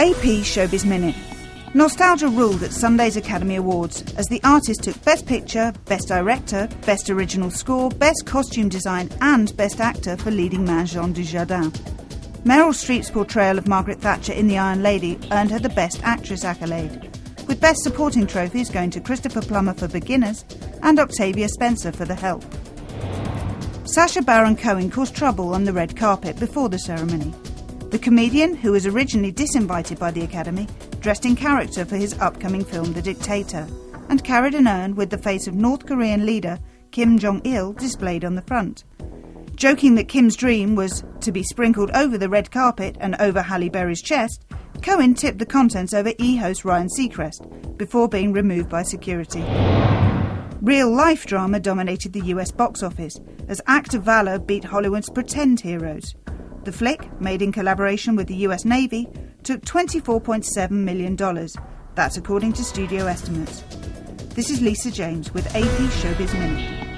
AP Showbiz Minute. Nostalgia ruled at Sunday's Academy Awards as The Artist took Best Picture, Best Director, Best Original Score, Best Costume Design and Best Actor for leading man Jean Dujardin. Meryl Streep's portrayal of Margaret Thatcher in The Iron Lady earned her the Best Actress accolade, with Best Supporting trophies going to Christopher Plummer for Beginners and Octavia Spencer for The Help. Sacha Baron Cohen caused trouble on the red carpet before the ceremony. The comedian, who was originally disinvited by the Academy, dressed in character for his upcoming film The Dictator and carried an urn with the face of North Korean leader Kim Jong-il displayed on the front. Joking that Kim's dream was to be sprinkled over the red carpet and over Halle Berry's chest, Cohen tipped the contents over E-host Ryan Seacrest before being removed by security. Real-life drama dominated the US box office as Act of Valor beat Hollywood's pretend heroes. The flick, made in collaboration with the US Navy, took $24.7 million. That's according to studio estimates. This is Lisa James with AP Showbiz Minute.